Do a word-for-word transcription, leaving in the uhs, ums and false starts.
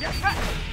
Yes!